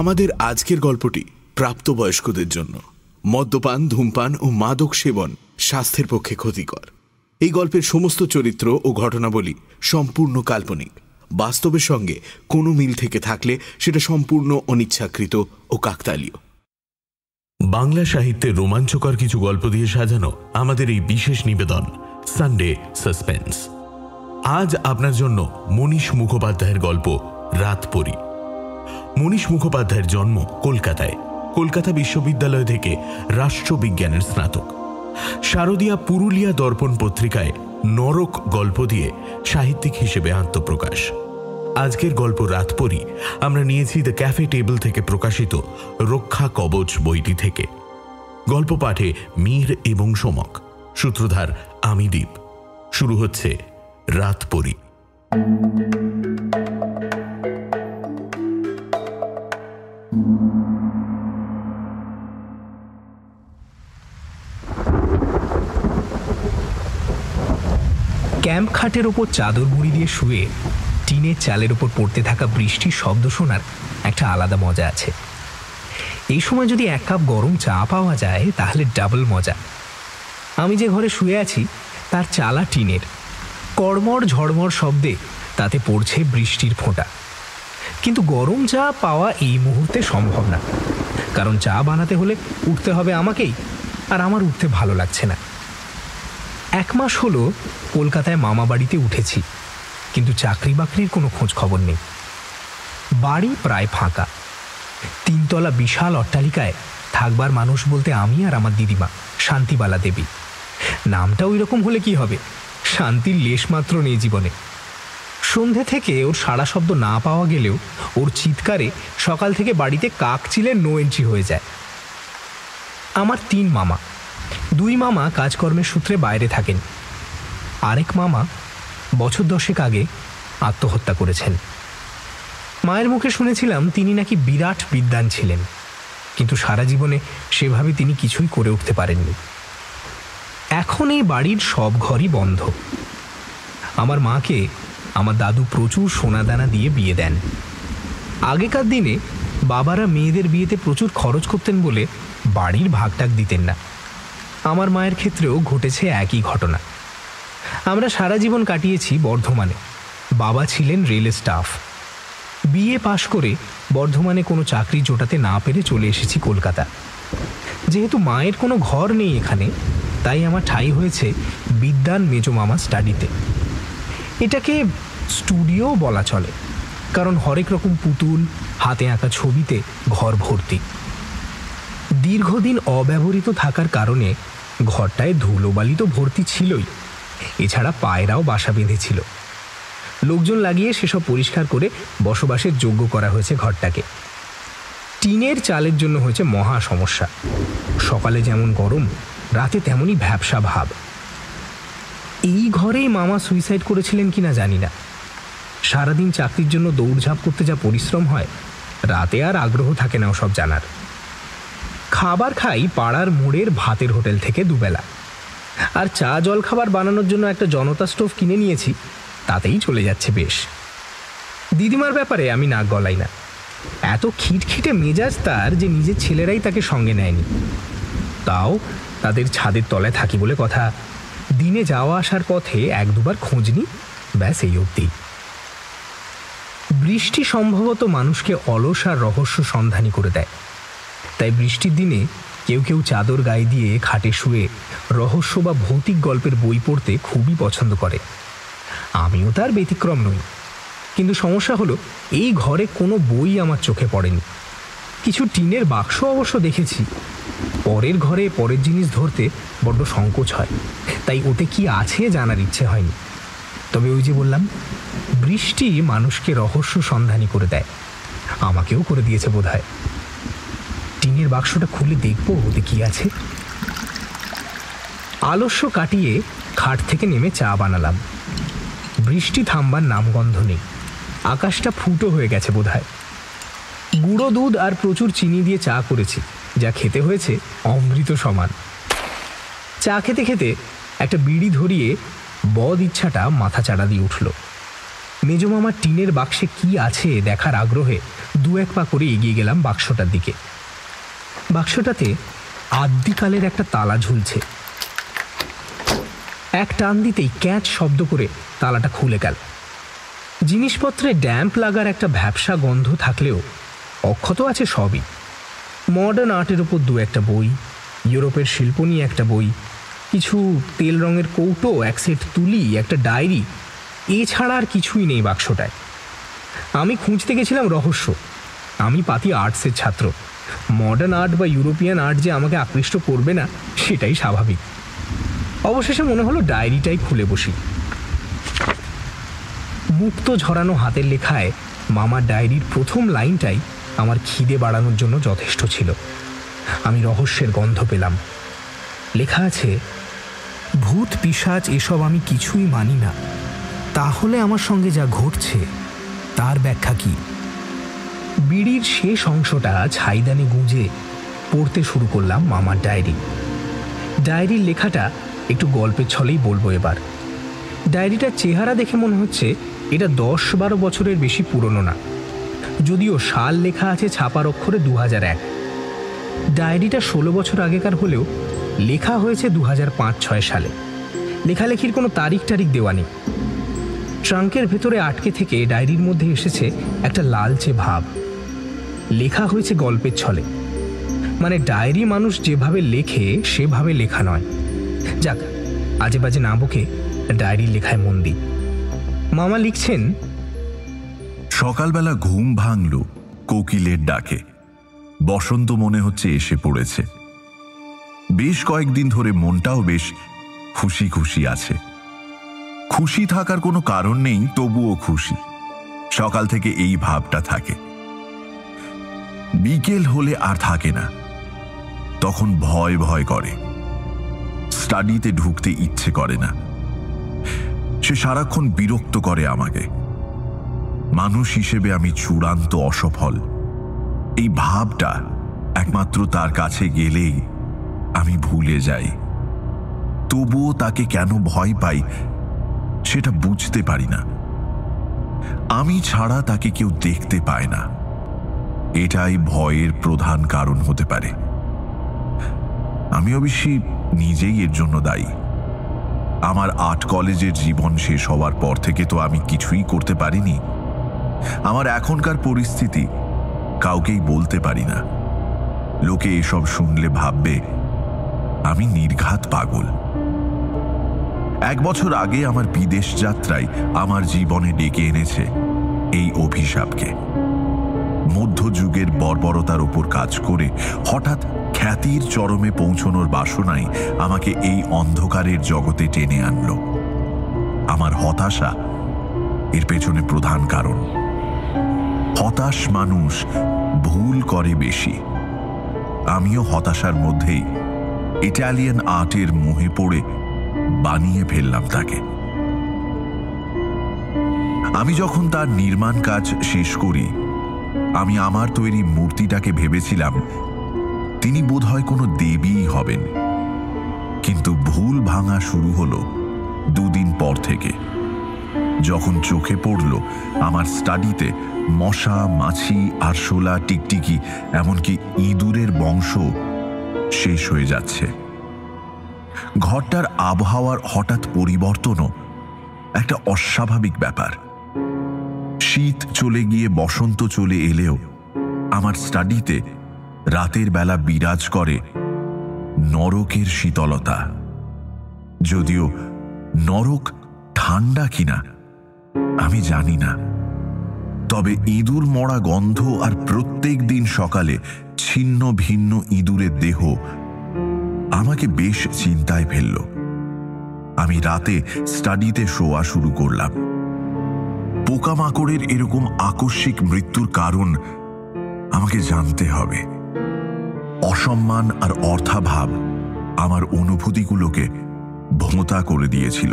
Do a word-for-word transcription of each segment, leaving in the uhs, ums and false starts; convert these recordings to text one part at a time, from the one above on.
আমাদের আজকের গল্পটি প্রাপ্তবয়স্কদের জন্য। মদ্যপান, ধূমপান ও মাদক সেবন স্বাস্থ্যের পক্ষে ক্ষতিকর। এই গল্পের সমস্ত চরিত্র ও ঘটনাবলী সম্পূর্ণ কাল্পনিক। বাস্তবের সঙ্গে কোনো মিল থেকে থাকলে সেটা সম্পূর্ণ অনিচ্ছাকৃত ও কাকতালীয়। বাংলা সাহিত্যে রোমাঞ্চকর কিছু গল্প দিয়ে সাজানো আমাদের এই বিশেষ নিবেদন সানডে সাসপেন্স। আজ আপনার জন্য মনীশ মুখোপাধ্যায়ের গল্প রাতপরি। মনীশ মুখোপাধ্যায়ের জন্ম কলকাতায়। কলকাতা বিশ্ববিদ্যালয় থেকে রাষ্ট্রবিজ্ঞানের স্নাতক। শারদীয়া পুরুলিয়া দর্পণ পত্রিকায় নরক গল্প দিয়ে সাহিত্যিক হিসেবে আত্মপ্রকাশ। আজকের গল্প রাতপরি আমরা নিয়েছি দ্য ক্যাফে টেবিল থেকে প্রকাশিত রক্ষা কবচ বইটি থেকে। গল্প পাঠে মীর এবং সোমক, সূত্রধার আমি দীপ। শুরু হচ্ছে রাতপরি। ক্যাম্প খাটের ওপর চাদর মুড়ি দিয়ে শুয়ে টিনের চালের ওপর পড়তে থাকা বৃষ্টির শব্দ শোনার একটা আলাদা মজা আছে। এই সময় যদি এক কাপ গরম চা পাওয়া যায় তাহলে ডাবল মজা। আমি যে ঘরে শুয়ে আছি তার চালা টিনের। কড়মড় ঝড়মড় শব্দে তাতে পড়ছে বৃষ্টির ফোঁটা। কিন্তু গরম চা পাওয়া এই মুহূর্তে সম্ভব না, কারণ চা বানাতে হলে উঠতে হবে আমাকেই, আর আমার উঠতে ভালো লাগছে না। এক মাস হলো কলকাতায় মামা বাড়িতে উঠেছি, কিন্তু চাকরি বাকরির কোনো খোঁজ খবর নেই। বাড়ি প্রায় ফাঁকা। তিনতলা বিশাল অট্টালিকায় থাকবার মানুষ বলতে আমি আর আমার দিদিমা শান্তিবালা দেবী। নামটা ওই রকম হলে কি হবে, শান্তির লেশমাত্র নেই জীবনে। সন্ধে থেকে ওর সাড়া শব্দ না পাওয়া গেলেও ওর চিৎকারে সকাল থেকে বাড়িতে কাকচিলে নো এন্ট্রি হয়ে যায়। আমার তিন মামা, দুই মামা কাজকর্মের সূত্রে বাইরে থাকেন, আরেক মামা বছর দশেক আগে আত্মহত্যা করেছেন। মায়ের মুখে শুনেছিলাম তিনি নাকি বিরাট বিদ্বান ছিলেন, কিন্তু সারা জীবনে সেভাবে তিনি কিছুই করে উঠতে পারেননি। এখন এই বাড়ির সব ঘরই বন্ধ। আমার মাকে আমার দাদু প্রচুর সোনাদানা দিয়ে বিয়ে দেন। আগেকার দিনে বাবারা মেয়েদের বিয়েতে প্রচুর খরচ করতেন বলে বাড়ির ভাগটাক দিতেন না। আমার মায়ের ক্ষেত্রেও ঘটেছে একই ঘটনা। আমরা সারা জীবন কাটিয়েছি বর্ধমানে। বাবা ছিলেন রেল স্টাফ। বিএ পাশ করে বর্ধমানে কোনো চাকরি জোটাতে না পেরে চলে এসেছি কলকাতা। যেহেতু মায়ের কোনো ঘর নেই এখানে, তাই আমার ঠাঁই হয়েছে বিদ্যান মেজো মামা স্টাডিতে। এটাকে স্টুডিও বলা চলে, কারণ হরেক রকম পুতুল, হাতে আঁকা ছবিতে ঘর ভর্তি। দীর্ঘদিন অব্যবহৃত থাকার কারণে ঘরটায় ধুলোবালি তো ভর্তি ছিলই, এছাড়া পায়রাও বাসা বেঁধেছিল। লোকজন লাগিয়ে সেসব পরিষ্কার করে বসবাসের যোগ্য করা হয়েছে ঘরটাকে। টিনের চালের জন্য হয়েছে মহা সমস্যা। সকালে যেমন গরম, রাতে তেমনই ভ্যাবসা ভাব। এই ঘরেই মামা সুইসাইড করেছিলেন কিনা জানি না। সারাদিন চাকরির জন্য দৌড়ঝাঁপ করতে যা পরিশ্রম হয়, রাতে আর আগ্রহ থাকে না ওসব জানার। খাবার খাই পাড়ার মোড়ের ভাতের হোটেল থেকে দুবেলা, আর চা জল খাবার বানানোর জন্য একটা জনতা স্টোভ কিনে নিয়েছি, তাতেই চলে যাচ্ছে বেশ। দিদিমার ব্যাপারে আমি নাক গলাই না। এত খিটখিটে মেজাজ তার যে নিজের ছেলেরাই তাকে সঙ্গে নেয়নি। তাও তাদের ছাদের তলায় থাকি বলে কথা। দিনে যাওয়া আসার পথে এক দুবার খোঁজ নি, ব্যাস এই অবধি। বৃষ্টি সম্ভবত মানুষকে অলস আর রহস্য সন্ধানী করে দেয়। তাই বৃষ্টির দিনে কেউ কেউ চাদর গায়ে দিয়ে খাটে শুয়ে রহস্য বা ভৌতিক গল্পের বই পড়তে খুবই পছন্দ করে। আমিও তার ব্যতিক্রম নই, কিন্তু সমস্যা হলো এই ঘরে কোনো বই আমার চোখে পড়েনি। কিছু টিনের বাক্স অবশ্য দেখেছি। পরের ঘরে পরের জিনিস ধরতে বড্ড সংকোচ হয়, তাই ওতে কি আছে জানার ইচ্ছে হয়নি। তবে ওই যে বললাম, বৃষ্টি মানুষকে রহস্য সন্ধানী করে দেয়, আমাকেও করে দিয়েছে বোধ হয়। টিনের বাক্সটা খুলে দেখবো ওতে কি আছে। আলস্য কাটিয়ে খাট থেকে নেমে চা বানালাম। বৃষ্টি থামবার নামগন্ধ নেই। আকাশটা ফুটো হয়ে গেছে বোধ হয়। গুঁড়ো দুধ আর প্রচুর চিনি দিয়ে চা করেছি, যা খেতে হয়েছে অমৃত সমান। চা খেতে খেতে একটা বিড়ি ধরিয়ে বদ ইচ্ছাটা মাথা চাড়া দিয়ে উঠল। मेजो मामा टीनेर बाक्से की आछे देखार आग्रहे दु एक पा करे एगिए गेलाम बाक्सटार दिके। बाक्सटाते आदिकालेर एकटा ताला झुलछे। एक टान दितेई कैच शब्द करे तालाटा खुले गेल। जिनिसपत्रे डैम्प लागार एकटा भ्यापसा गन्ध थाकलेओ अक्षत आछे सबई। मडार्न आर्टेर उपर दु एकटा बई, इउरोपेर शिल्प निये एकटा बई, किछु तेल रंगेर कौटो, एक सेट तुली, एकटा डायरी, एछाड़ा आर किछुई नेই বাক্সটায়। আমি খুঁজতে গেছিলাম রহস্য। আমি পাতি আর্টসের ছাত্র। মডার্ন আর্ট বা ইউরোপিয়ান আর্ট যে আমাকে আকৃষ্ট করবে না সেটাই স্বাভাবিক। অবশেষে মনে হলো ডায়েরিটাই খুলে বসি। মুক্ত ঝরানো হাতের লেখায় মামার ডায়েরির প্রথম লাইনটাই আমার খিদে বাড়ানোর জন্য যথেষ্ট ছিল। আমি রহস্যের গন্ধ পেলাম। লেখা আছে, ভূত পিশাচ এসব আমি কিছুই মানি না, তাহলে আমার সঙ্গে যা ঘটছে তার ব্যাখ্যা কি? বিড়ির শেষ অংশটা ছাইদানে গুঁজে পড়তে শুরু করলাম মামার ডায়েরি। ডায়েরির লেখাটা একটু গল্পের ছলেই বলবো এবার। ডায়েরিটার চেহারা দেখে মনে হচ্ছে এটা দশ বারো বছরের বেশি পুরনো না, যদিও সাল লেখা আছে ছাপার অক্ষরে দু হাজার এক। ডায়েরিটা ষোলো বছর আগেকার হলেও লেখা হয়েছে দু হাজার পাঁচ ছয় সালে। লেখালেখির কোনো তারিখ টারিখ দেওয়া নেই। ট্রাঙ্কের ভেতরে আটকে থেকে ডায়েরির মধ্যে এসেছে একটা লালচে ভাব। লেখা হয়েছে গল্পের ছলে, মানে ডায়েরি মানুষ যেভাবে লেখে সেভাবে লেখা নয়। যাক, আজে বাজে না বকে ডায়েরির লেখায় মন দিই। মামা লিখছেন, সকালবেলা ঘুম ভাঙল কোকিলের ডাকে। বসন্ত মনে হচ্ছে এসে পড়েছে। বেশ কয়েকদিন ধরে মনটাও বেশ খুশি খুশি আছে। খুশি থাকার কোনো কারণ নেই, তবুও খুশি। সকাল থেকে এই ভাবটা থাকে। বিকেল হলে আর থাকে না, তখন ভয় ভয় করে। স্টাডিতে ঢুকতে ইচ্ছে করে না। সে সারাক্ষণ বিরক্ত করে আমাকে। মানুষ হিসেবে আমি চূড়ান্ত অসফল, এই ভাবটা একমাত্র তার কাছে গেলেই আমি ভুলে যাই। তবুও তাকে কেন ভয় পাই সেটা বুঝতে পারি না। আমি ছাড়া তাকে কেউ দেখতে পায় না, এটাই ভয়ের প্রধান কারণ হতে পারে। আমি অবশ্যই নিজেই এর জন্য দায়ী। আমার আর্ট কলেজের জীবন শেষ হওয়ার পর থেকে তো আমি কিছুই করতে পারিনি। আমার এখনকার পরিস্থিতি কাউকেই বলতে পারি না। লোকে এসব শুনলে ভাববে আমি নির্ঘাত পাগল। এক বছর আগে আমার বিদেশ যাত্রায় আমার জীবনে ডেকে এনেছে এই অভিশাপকে। মধ্যযুগের বর্বরতার উপর কাজ করে হঠাৎ খ্যাতির চরমে পৌঁছনোর বাসনাই আমাকে এই অন্ধকারের জগতে টেনে আনল। আমার হতাশা এর পেছনে প্রধান কারণ। হতাশ মানুষ ভুল করে বেশি। আমিও হতাশার মধ্যেই ইটালিয়ান আর্টের মোহে পড়ে বানিয়ে ফেললাম তাকে। আমি যখন তার নির্মাণ কাজ শেষ করি, আমি আমার তৈরি মূর্তিটাকে ভেবেছিলাম তিনি বোধহয় কোনো দেবীই হবেন, কিন্তু ভুল ভাঙা শুরু হলো দুদিন পর থেকে, যখন চোখে পড়ল আমার স্টাডিতে মশা, মাছি, আরশোলা, টিকটিকি, এমনকি ইঁদুরের বংশ শেষ হয়ে যাচ্ছে। ঘরটার আবহাওয়ার হঠাৎ পরিবর্তনও একটা অস্বাভাবিক ব্যাপার। শীত চলে গিয়ে বসন্ত চলে এলেও আমার স্টাডিতে রাতের বেলা বিরাজ করে নরকের শীতলতা। যদিও নরক ঠান্ডা কিনা আমি জানি না, তবে ইঁদুর মরা গন্ধ আর প্রত্যেক দিন সকালে ছিন্ন ভিন্ন ইঁদুরের দেহ আমাকে বেশ চিন্তায় ফেলল। আমি রাতে স্টাডিতে শোয়া শুরু করলাম। পোকামাকড়ের এরকম আকস্মিক মৃত্যুর কারণ আমাকে জানতে হবে। অসম্মান আর অর্থাভাব আমার অনুভূতিগুলোকে ভোঁতা করে দিয়েছিল।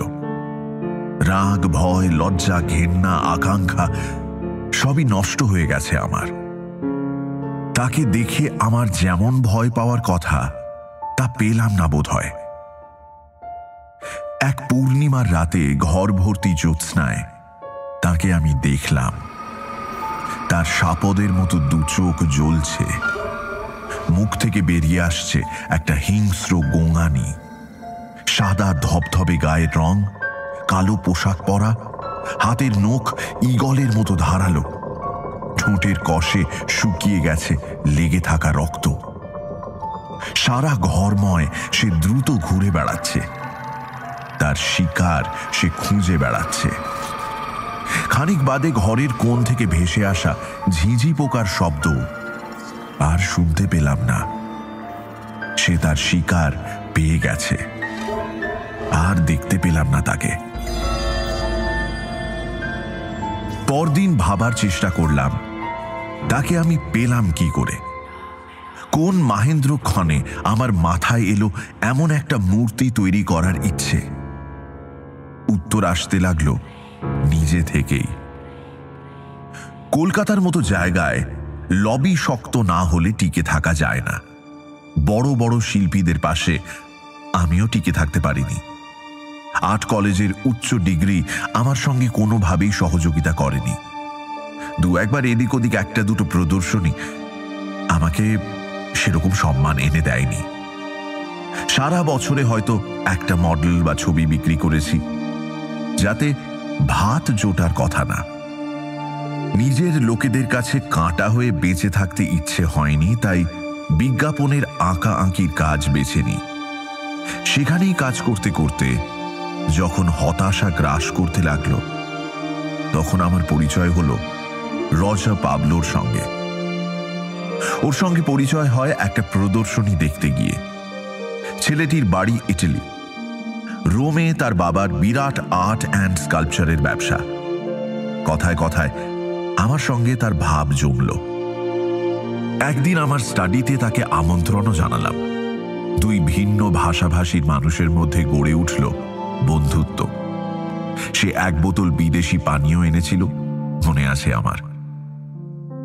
রাগ, ভয়, লজ্জা, ঘেন্না, আকাঙ্ক্ষা সবই নষ্ট হয়ে গেছে আমার। তাকে দেখে আমার যেমন ভয় পাওয়ার কথা তা পেলাম না বোধ হয়। এক পূর্ণিমার রাতে ঘর ভর্তি জ্যোৎস্নায় তাকে আমি দেখলাম। তার সাপদের মতো দু চোখ জ্বলছে, মুখ থেকে বেরিয়ে আসছে একটা হিংস্র গোঙানি। সাদা ধবধবে গায়ের রং, কালো পোশাক পরা, হাতের নখ ঈগলের মতো ধারালো, ঠোঁটের কষে শুকিয়ে গেছে লেগে থাকা রক্ত। সারা ঘরময় সে দ্রুত ঘুরে বেড়াচ্ছে, তার শিকার সে খুঁজে বেড়াচ্ছে। খানিক বাদে ঘরের কোণ থেকে ভেসে আসা ঝিঁঝি পোকার শব্দ আর শুনতে পেলাম না। সে তার শিকার পেয়ে গেছে, আর দেখতে পেলাম না তাকে। পরদিন ভাবার চেষ্টা করলাম তাকে আমি পেলাম কি করে। কোন মহেন্দ্রক্ষণে আমার মাথায় এলো এমন একটা মূর্তি তৈরি করার ইচ্ছে। উত্তর আসতে লাগলো নিজে থেকেই। কলকাতার মতো জায়গায় লবি শক্ত না হলে টিকে থাকা যায় না। বড় বড় শিল্পীদের পাশে আমিও টিকে থাকতে পারিনি। আর্ট কলেজের উচ্চ ডিগ্রি আমার সঙ্গে কোনোভাবেই সহযোগিতা করেনি। দু একবার এদিক ওদিক একটা দুটো প্রদর্শনী আমাকে সেরকম সম্মান এনে দেয়নি। সারা বছরে হয়তো একটা মডেল বা ছবি বিক্রি করেছি, যাতে ভাত জোটার কথা না। নিজের লোকেদের কাছে কাঁটা হয়ে বেঁচে থাকতে ইচ্ছে হয়নি, তাই বিজ্ঞাপনের আঁকা আঁকির কাজ বেছে নিই। সেখানেই কাজ করতে করতে যখন হতাশা গ্রাস করতে লাগলো, তখন আমার পরিচয় হলো রজা পাবলোর সঙ্গে। ওর সঙ্গে পরিচয় হয় একটা প্রদর্শনী দেখতে গিয়ে। ছেলেটির বাড়ি ইটালি, রোমে তার বাবার বিরাট আর্ট অ্যান্ড স্কাল্পচারের ব্যবসা। কথায় কথায় আমার সঙ্গে তার ভাব জমল। একদিন আমার স্টাডিতে তাকে আমন্ত্রণও জানালাম। দুই ভিন্ন ভাষাভাষীর মানুষের মধ্যে গড়ে উঠল বন্ধুত্ব। সে এক বোতল বিদেশি পানীয় এনেছিল, মনে আছে আমার।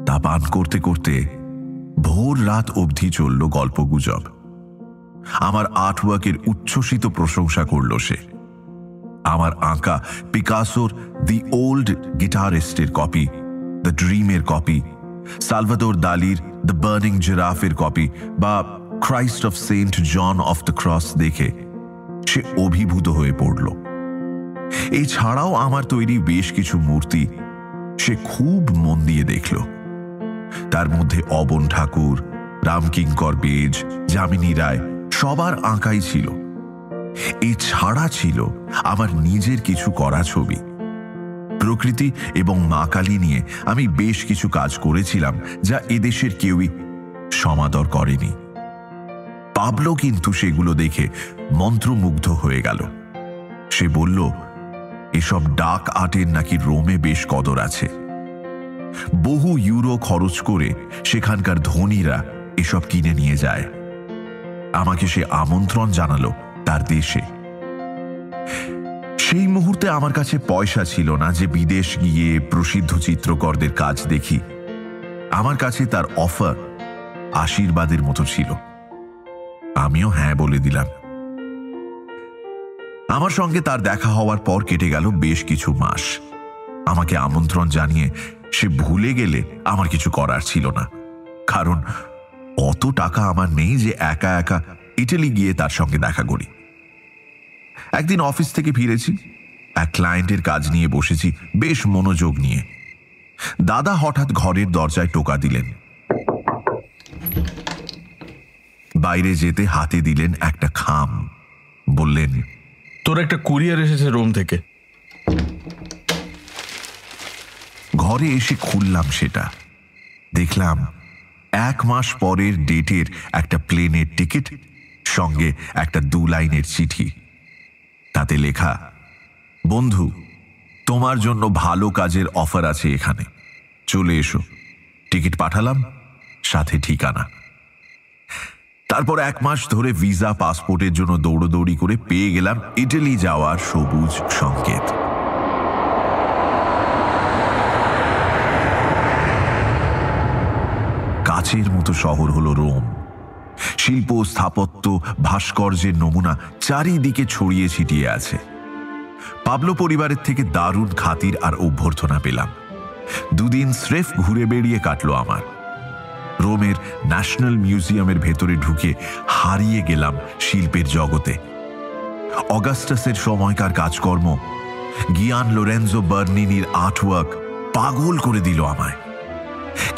তা পান করতে করতে ভোর রাত অবধি চলল গল্পগুজব। আমার আর্টওয়ার্কের উচ্ছ্বসিত প্রশংসা করল সে। আমার আঁকা পিকাসোর দি ওল্ড গিটারিস্টের কপি, দ্য ড্রিমের কপি, সালভাদোর দালির দ্য বার্নিং জিরাফের কপি বা Christ of Saint John of the cross দেখে সে অভিভূত হয়ে পড়ল। এছাড়াও আমার তৈরি বেশ কিছু মূর্তি সে খুব মন দিয়ে দেখল। তার মধ্যে অবন ঠাকুর, রামকিঙ্কর বেজ, জামিনী রায় সবার আঁকাই ছিল। এছাড়া ছিল আমার নিজের কিছু করা ছবি। প্রকৃতি এবং মা কালী নিয়ে আমি বেশ কিছু কাজ করেছিলাম, যা এদেশের কেউই সমাদর করেনি। পাবলো কিন্তু সেগুলো দেখে মন্ত্রমুগ্ধ হয়ে গেল। সে বলল, এসব ডাক আর্টের নাকি রোমে বেশ কদর আছে। বহু ইউরো খরচ করে সেখানকার ধনীরা এসব কিনে নিয়ে যায়। আমাকে সে আমন্ত্রণ জানালো তার দেশে। সেই মুহূর্তে আমার কাছে পয়সা ছিল না যে বিদেশ গিয়ে প্রসিদ্ধ চিত্রকরদের কাজ দেখি। আমার কাছে তার অফার আশীর্বাদের মতো ছিল। আমিও হ্যাঁ বলে দিলাম। আমার সঙ্গে তার দেখা হওয়ার পর কেটে গেল বেশ কিছু মাস। আমাকে আমন্ত্রণ জানিয়ে সে ভুলে গেলে আমার কিছু করার ছিল না, কারণ অত টাকা আমার নেই যে একা একা ইটালি গিয়ে তার সঙ্গে দেখা করি। একদিন অফিস থেকে ফিরেছি, এক ক্লায়েন্টের কাজ নিয়ে বসেছি বেশ মনোযোগ নিয়ে। দাদা হঠাৎ ঘরের দরজায় টোকা দিলেন। বাইরে যেতে হাতে দিলেন একটা খাম। বললেন, তোর একটা কুরিয়ার এসেছে রোম থেকে। ঘরে এসে খুললাম সেটা, দেখলাম এক মাস পরের ডেটের একটা প্লেনের টিকিট, সঙ্গে একটা দু লাইনের চিঠি। তাতে লেখা, বন্ধু, তোমার জন্য ভালো কাজের অফার আছে এখানে, চলে এসো। টিকিট পাঠালাম, সাথে ঠিকানা। তারপর এক মাস ধরে ভিসা পাসপোর্টের জন্য দৌড়দৌড়ি করে পেয়ে গেলাম ইটালি যাওয়ার সবুজ সংকেত। কাচের মতো শহর হলো রোম। শিল্প, স্থাপত্য, ভাস্কর্যের নমুনা চারিদিকে ছড়িয়ে ছিটিয়ে আছে। পাবলো পরিবারের থেকে দারুণ খাতির আর অভ্যর্থনা পেলাম। দুদিন স্রেফ ঘুরে বেড়িয়ে কাটলো আমার। রোমের ন্যাশনাল মিউজিয়ামের ভেতরে ঢুকে হারিয়ে গেলাম শিল্পের জগতে। অগাস্টাসের সময়কার কাজকর্ম, গিয়ান লোরেঞ্জো বার্নিনির আর্টওয়ার্ক পাগল করে দিল আমায়।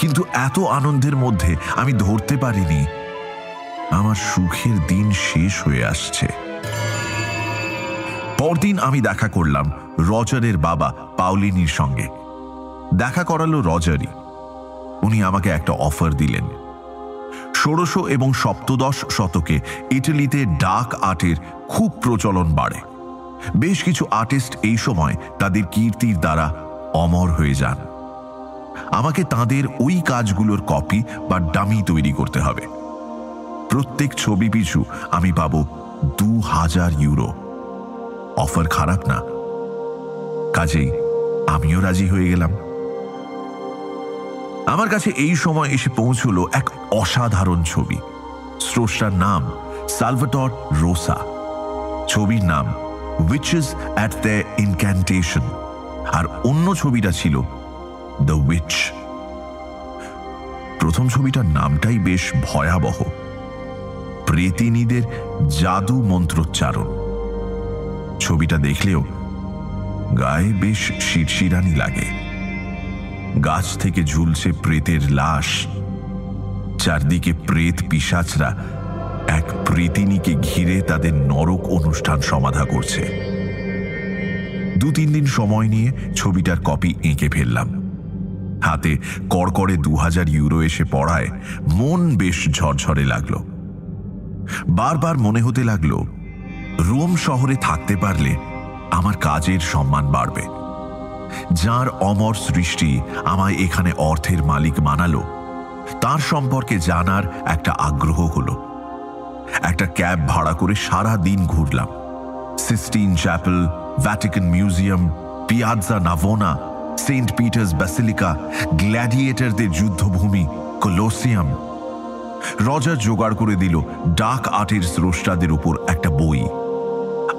কিন্তু এত আনন্দের মধ্যে আমি ধরতে পারিনি আমার সুখের দিন শেষ হয়ে আসছে। পরদিন আমি দেখা করলাম রজারের বাবা পাউলিনির সঙ্গে। দেখা করালো রজারই। উনি আমাকে একটা অফার দিলেন। ষোড়শ এবং সপ্তদশ শতকে ইটালিতে ডার্ক আর্টের খুব প্রচলন বাড়ে। বেশ কিছু আর্টিস্ট এই সময় তাদের কীর্তির দ্বারা অমর হয়ে যান। আমাকে তাঁদের ওই কাজগুলোর কপি বা ডামি তৈরি করতে হবে। প্রত্যেক ছবি পিছু আমি পাব দু হাজার ইউরো। অফার খারাপ না, কাজেই আমিও রাজি হয়ে গেলাম। আমার কাছে এই সময় এসে পৌঁছল এক অসাধারণ ছবি। স্রষ্টার নাম সালভাটর রোসা, ছবির নাম উইচেস অ্যাট দ্য ইনক্যান্টেশন, আর অন্য ছবিটা ছিল দ্য উইচ। প্রথম ছবিটার নামটাই বেশ ভয়াবহ, প্রেতিনীদের জাদু মন্ত্রোচ্চারণ। ছবিটা দেখলেও গায়ে বেশ শিরশিরানি লাগে। গাছ থেকে ঝুলছে প্রেতের লাশ, চারদিকে প্রেত পিশাচরা এক প্রেতিনীকে ঘিরে তাদের নরক অনুষ্ঠান সমাধা করছে। দু তিন দিন সময় নিয়ে ছবিটার কপি এঁকে ফেললাম। হাতে কড়কড়ে দু হাজার ইউরো এসে পড়ায় মন বেশ ঝরঝরে লাগলো। বারবার মনে হতে লাগলো রোম শহরে থাকতে পারলে আমার কাজের সম্মান বাড়বে। যার অমর সৃষ্টি আমায় এখানে অর্থের মালিক মানালো, তার সম্পর্কে জানার একটা আগ্রহ হলো। একটা ক্যাব ভাড়া করে সারা দিন ঘুরলাম। Sistine Chapel, Vatican museum, Piazza Navona, Saint Peter's Basilica, গ্ল্যাডিয়েটরদের যুদ্ধভূমি, কোলোসিয়াম। রজার জোগাড় করে দিল ডার্ক আর্টের স্রষ্টাদের উপর একটা বই।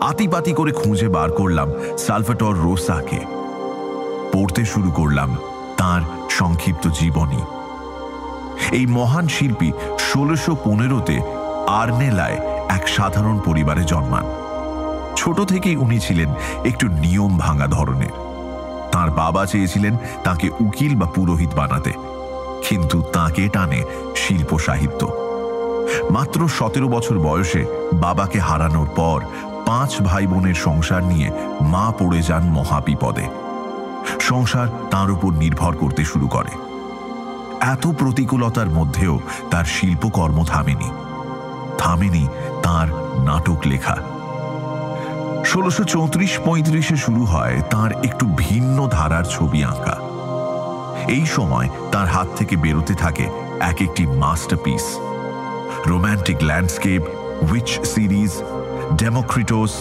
আতিপাতি করে খুঁজে বার করলাম সালভাটর রোসাকে। পড়তে শুরু করলাম তাঁর সংক্ষিপ্ত জীবনী। এই মহান শিল্পী ষোলশো পনেরোতে আর্নেলায় এক সাধারণ পরিবারে জন্মান। ছোট থেকেই উনি ছিলেন একটু নিয়ম ভাঙা ধরনের। তাঁর বাবা চেয়েছিলেন তাঁকে উকিল বা পুরোহিত বানাতে, কিন্তু তাঁকে টানে শিল্প সাহিত্য। মাত্র সতেরো বছর বয়সে বাবাকে হারানোর পর পাঁচ ভাই বোনের সংসার নিয়ে মা পড়ে যান মহাবিপদে। সংসার তাঁর উপর নির্ভর করতে শুরু করে। এত প্রতিকূলতার মধ্যেও তার শিল্পকর্ম থামেনি, থামেনি তাঁর নাটক লেখা। ষোলশো চৌত্রিশ পঁয়ত্রিশে শুরু হয় তাঁর একটু ভিন্ন ধারার ছবি আঁকা। এই সময় তার হাত থেকে বেরোতে থাকে এক একটি masterpiece. Romantic landscape, witch series, Democritus,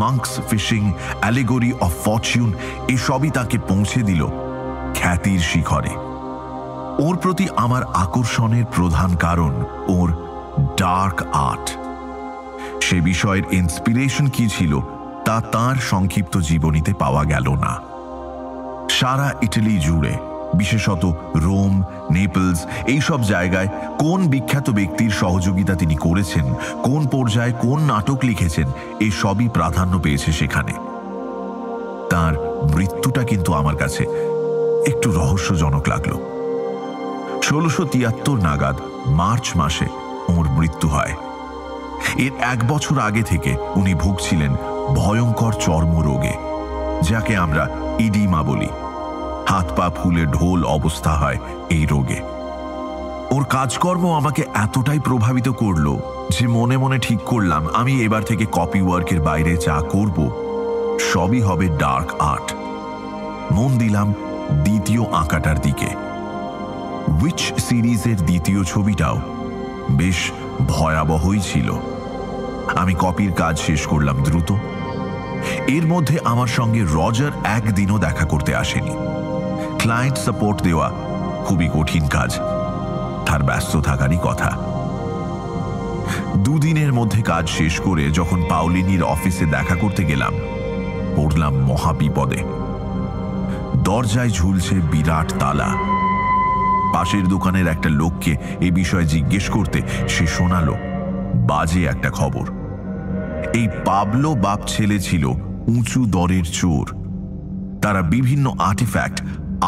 monks fishing, allegory of fortune, এসবই তাকে পৌঁছে দিল খ্যাতির শিখরে। ওর প্রতি আমার আকর্ষণের প্রধান কারণ ওর ডার্ক আর্ট। সে বিষয়ের ইন্সপিরেশন কি ছিল তা তাঁর সংক্ষিপ্ত জীবনীতে পাওয়া গেল না। সারা ইটালি জুড়ে, বিশেষত রোম, নেপলস এইসব জায়গায় কোন বিখ্যাত ব্যক্তির সহযোগিতা তিনি করেছেন, কোন পর্যায়ে কোন নাটক লিখেছেন, এই সবই প্রাধান্য পেয়েছে সেখানে। তার মৃত্যুটা কিন্তু আমার কাছে একটু রহস্যজনক লাগলো। ষোলশো তিয়াত্তর নাগাদ মার্চ মাসে ওর মৃত্যু হয়। এর এক বছর আগে থেকে উনি ভুগছিলেন ভয়ঙ্কর চর্মরোগে, যাকে আমরা ইডিমা বলি। হাত পা ফুলে ঢোল অবস্থা হয় এই রোগে। ওর কাজকর্ম আমাকে এতটাই প্রভাবিত করলো যে মনে মনে ঠিক করলাম আমি এবার থেকে কপি ওয়ার্কের বাইরে যা করব সবই হবে ডার্ক আর্ট। মন দিলাম দ্বিতীয় আঁকাটার দিকে। উইচ সিরিজের দ্বিতীয় ছবিটাও বেশ ভয়াবহই ছিল। আমি কপির কাজ শেষ করলাম দ্রুত। এর মধ্যে আমার সঙ্গে রজার একদিনও দেখা করতে আসেনি। ক্লায়েন্ট সাপোর্ট দেওয়া খুবই কঠিন কাজ, তার ব্যস্ত থাকারই কথা। দুদিনের মধ্যে কাজ শেষ করে যখন পাউলিনির অফিসে দেখা করতে গেলাম, পড়লাম মহাবিপদে। দরজায় ঝুলছে বিরাট তালা। পাশের দোকানের একটা লোককে এ বিষয়ে জিজ্ঞেস করতে সে শোনালো বাজে একটা খবর। এই পাবলো বাপ ছেলে ছিল উঁচু দরের চোর। তারা বিভিন্ন আর্টিফ্যাক্ট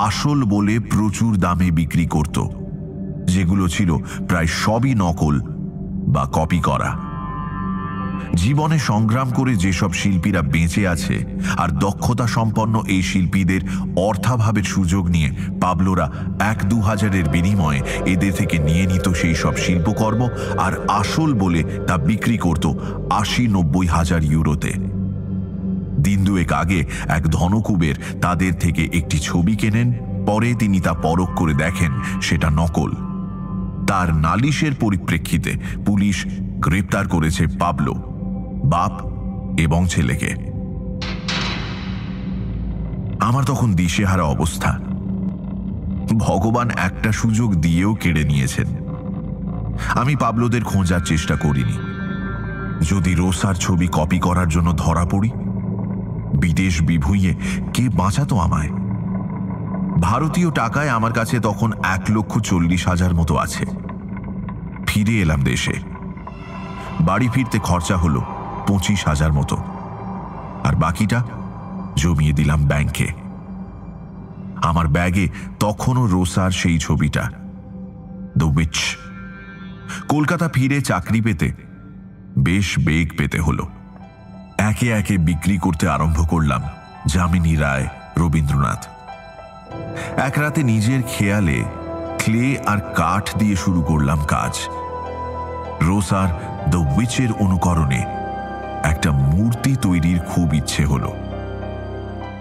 আসল বলে প্রচুর দামে বিক্রি করত, যেগুলো ছিল প্রায় সবই নকল বা কপি করা। জীবনে সংগ্রাম করে যেসব শিল্পীরা বেঁচে আছে আর দক্ষতা সম্পন্ন এই শিল্পীদের অর্থাভাবের সুযোগ নিয়ে পাবলোরা এক দু হাজারের বিনিময়ে এদের থেকে নিয়ে নিত সেই সব শিল্পকর্ম আর আসল বলে তা বিক্রি করত আশি নব্বই হাজার ইউরোতে। দিন দুয়েক আগে এক ধনকুবের তাদের থেকে একটি ছবি কেনেন, পরে তিনি তা পরখ করে দেখেন সেটা নকল। তার নালিশের পরিপ্রেক্ষিতে পুলিশ গ্রেপ্তার করেছে পাবলো বাপ এবং ছেলেকে। আমার তখন দিশেহারা অবস্থা। ভগবান একটা সুযোগ দিয়েও কেড়ে নিয়েছেন। আমি পাবলোদের খোঁজার চেষ্টা করিনি। যদি রোসার ছবি কপি করার জন্য ধরা পড়ি, বিদেশ বিভুঁইয়ে কে বাঁচাতো আমায়? ভারতীয় টাকায় আমার কাছে তখন এক লক্ষ চল্লিশ হাজার মতো আছে। ফিরে এলাম দেশে। বাড়ি ফিরতে খরচা হলো পঁচিশ হাজার মতো, আর বাকিটা জমিয়ে দিলাম ব্যাংকে। আমার ব্যাগে তখনও রোসার সেই ছবিটা, দ্য উইচ। কলকাতা ফিরে চাকরি পেতে বেশ বেগ পেতে হলো। একে একে বিক্রি করতে আরম্ভ করলাম যামিনী রায়, রবীন্দ্রনাথ। এক রাতে নিজের খেয়ালে ক্লে আর কাঠ দিয়ে শুরু করলাম কাজ। রোসার দ্য উইচের অনুকরণে একটা মূর্তি তৈরির খুব ইচ্ছে হলো।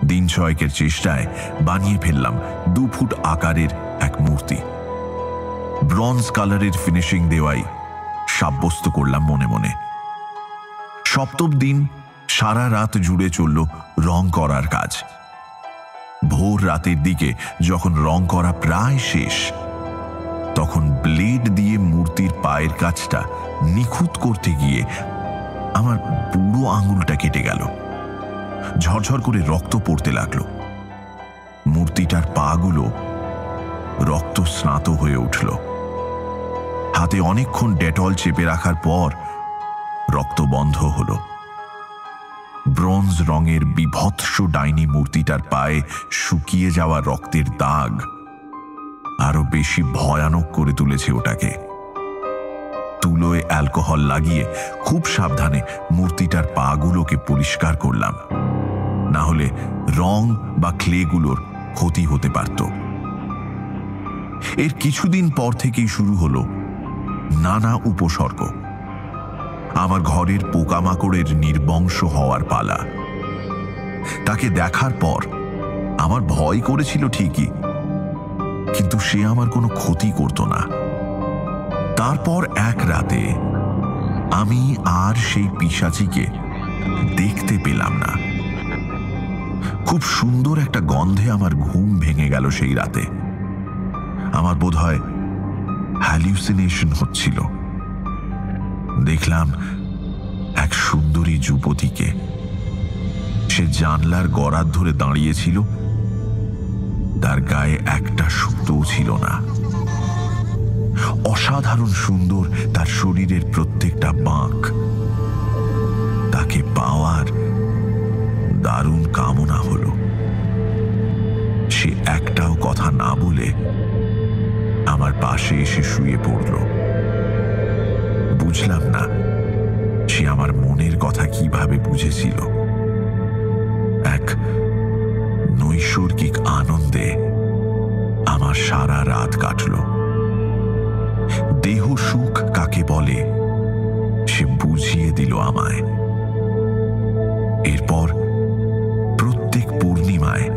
দিন ছয়েকের চেষ্টায় বানিয়ে ফেললাম দু ফুট আকারের এক মূর্তি। ব্রঞ্জ কালারের ফিনিশিং দেওয়াই সাব্যস্ত করলাম মনে মনে। সপ্তম দিন সারা রাত জুড়ে চলল রং করার কাজ। ভোর রাতের দিকে যখন রং করা প্রায় শেষ, তখন ব্লেড দিয়ে মূর্তির পায়ের কাছটা নিখুঁত করতে গিয়ে আমার বুড়ো আঙুলটা কেটে গেল। ঝরঝর করে রক্ত পড়তে লাগলো। মূর্তিটার পাগুলো রক্ত স্নাত হয়ে উঠল। হাতে অনেকক্ষণ ডেটল চেপে রাখার পর রক্ত বন্ধ হল। ব্রোঞ্জ রঙের বিভৎস ডাইনি মূর্তিটার পায়ে শুকিয়ে যাওয়া রক্তের দাগ আরো বেশি ভয়ানক করে তুলেছে ওটাকে। তুলোয় অ্যালকোহল লাগিয়ে খুব সাবধানে মূর্তিটার পাগুলোকে পরিষ্কার করলাম, না হলে রং বা ক্লেগুলোর ক্ষতি হতে পারত। এর কিছুদিন পর থেকেই শুরু হলো নানা উপসর্গ। আমার ঘরের পোকামাকড়ের নির্বংশ হওয়ার পালা। তাকে দেখার পর আমার ভয় করেছিল ঠিকই, কিন্তু সে আমার কোনো ক্ষতি করত না। তারপর এক রাতে আমি আর সেই পিশাচিকে দেখতে পেলাম না। খুব সুন্দর একটা গন্ধে আমার ঘুম ভেঙে গেল সেই রাতে। আমার বোধহয় হ্যালিউসিনেশন হচ্ছিল। দেখলাম এক সুন্দরী যুবতীকে। সে জানলার গরাদ ধরে দাঁড়িয়েছিল। তার গায়ে একটা সুতোও ছিল না। অসাধারণ সুন্দর তার শরীরের প্রত্যেকটা বাঁক। তাকে পাওয়ার দারুণ কামনা হলো। সে একটাও কথা না বলে আমার পাশে এসে শুয়ে পড়ল। বুঝলাম না সে আমার মনের কথা কিভাবে বুঝেছিল। এক নৈসর্গিক আনন্দে আমার সারা রাত কাটল। দেহ সুখ কাকে বলে সে বুঝিয়ে দিল আমায়। এরপর প্রত্যেক পূর্ণিমায়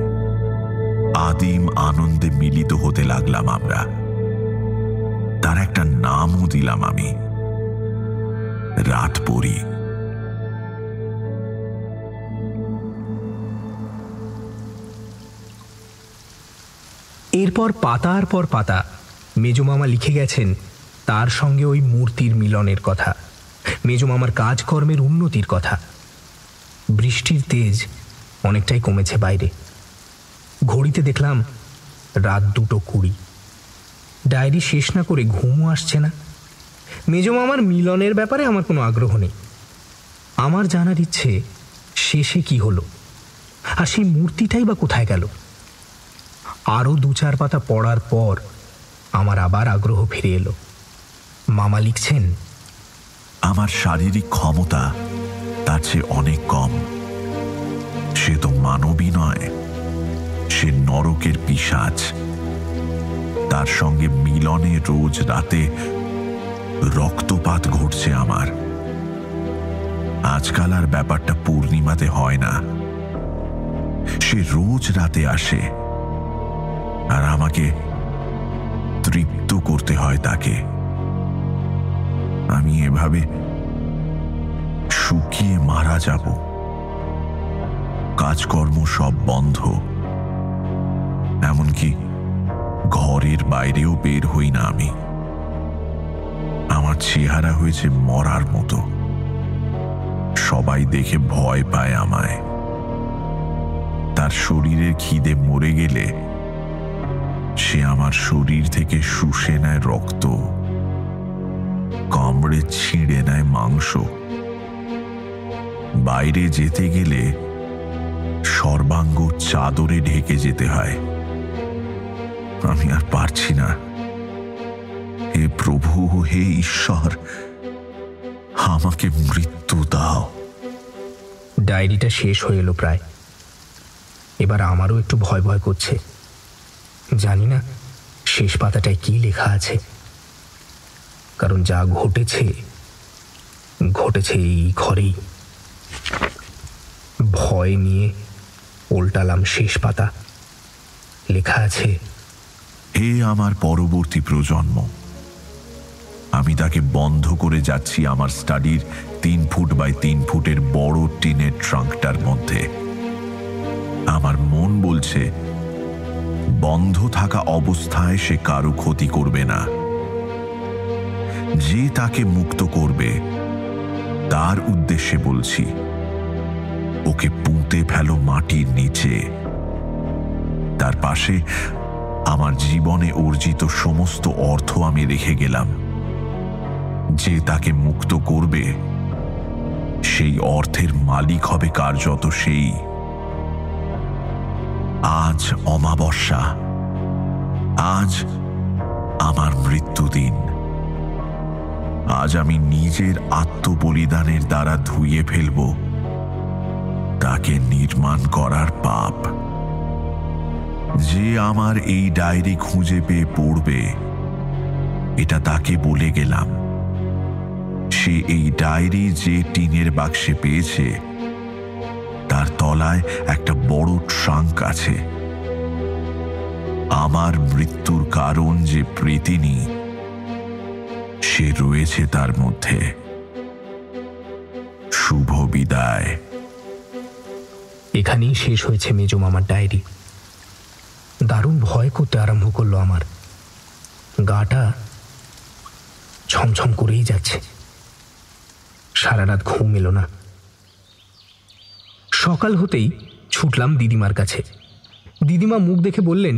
আদিম আনন্দে মিলিত হতে লাগলাম আমরা। তার একটা নামও দিলাম আমি, রাতপরি। এরপর পাতার পর পাতা মেজমামা লিখে গেছেন তার সঙ্গে ওই মূর্তির মিলনের কথা, মেজমামার কাজকর্মের উন্নতির কথা। বৃষ্টির তেজ অনেকটাই কমেছে বাইরে। ঘড়িতে দেখলাম রাত দুটো কুড়ি। ডায়েরি শেষ না করে ঘুমও আসছে না। মেজমামার মিলনের ব্যাপারে আমার কোনো আগ্রহ নেই। আমার জানার ইচ্ছে শেষে কি হলো, আর সেই মূর্তিটাই বা কোথায় গেল। আরও দু চার পাতা পড়ার পর আমার আবার আগ্রহ ফিরে এলো। মামা লিখছেন, আমার শারীরিক ক্ষমতা তার চেয়ে অনেক কম। সে তো মানবী নয়, সে নরকের পিশাচ। তার সঙ্গে মিলনে রোজ রাতে রক্তপাত ঘটছে আমার। আজকাল আর ব্যাপারটা পূর্ণিমাতে হয় না। সে রোজ রাতে আসে আর আমাকে তৃপ্ত করতে হয় তাকে। আমি এভাবে শুকিয়ে মারা যাব। কাজকর্ম সব বন্ধ, এমনকি ঘরের বাইরেও বের হই না আমি। আমার চেহারা হয়েছে মরার মতো, সবাই দেখে ভয় পায় আমায়। তার শরীরে খিদে মরে গেলে সে আমার শরীর থেকে শুষে নেয় রক্ত, কামড়ে ছিঁড়ে নেয় মাংস। বাইরে যেতে গেলে সর্বাঙ্গ চাদরে ঢেকে যেতে হয়। আমি আর পারছি না। হে প্রভু, হে ঈশ্বর, আমাকে মৃত্যু দাও। ডায়েরিটা শেষ হয়ে এলো প্রায়। এবার আমারও একটু ভয় ভয় করছে। জানি না শেষ পাতাটায় কি লেখা আছে, কারণ যা ঘটেছে ঘটেছে এই ঘরেই। ভয় নিয়ে উল্টালাম শেষ পাতা। লেখা আছে, হে আমার পরবর্তী প্রজন্ম, আমি তাকে বন্ধ করে যাচ্ছি আমার স্টাডির তিন ফুট বাই তিন ফুটের বড় টিনের ট্রাঙ্কটার মধ্যে। আমার মন বলছে বন্ধ থাকা অবস্থায় সে কারো ক্ষতি করবে না। যে তাকে মুক্ত করবে তার উদ্দেশ্যে বলছি, ওকে পুঁতে ফেলো মাটির নিচে। তার পাশে আমার জীবনে অর্জিত সমস্ত অর্থ আমি রেখে গেলাম। যে তাকে মুক্ত করবে সেই অর্থের মালিক হবে কার্যত সেই। আজ অমাবস্যা, আজ আমার মৃত্যুদিন। আজ আমি নিজের আত্মবলিদানের দ্বারা ধুয়ে ফেলব তাকে নির্মাণ করার পাপ। যে আমার এই ডায়েরি খুঁজে পেয়ে পড়বে, এটা তাকে বলে গেলাম। সে এই ডায়েরি যে টিনের বাক্সে পেয়েছে, তার তলায় একটা বড় ট্রাঙ্ক আছে। আমার মৃত্যুর কারণ যে প্রেতিনী, সে রয়েছে তার মধ্যে। শুভ বিদায়। এখানেই শেষ হয়েছে মেজো মামার ডায়েরি। দারুণ ভয় করতে আরম্ভ করলো আমার। গাটা ছমছম করেই যাচ্ছে। সারা রাত ঘুম এলো না। সকাল হতেই ছুটলাম দিদিমার কাছে। দিদিমা মুখ দেখে বললেন,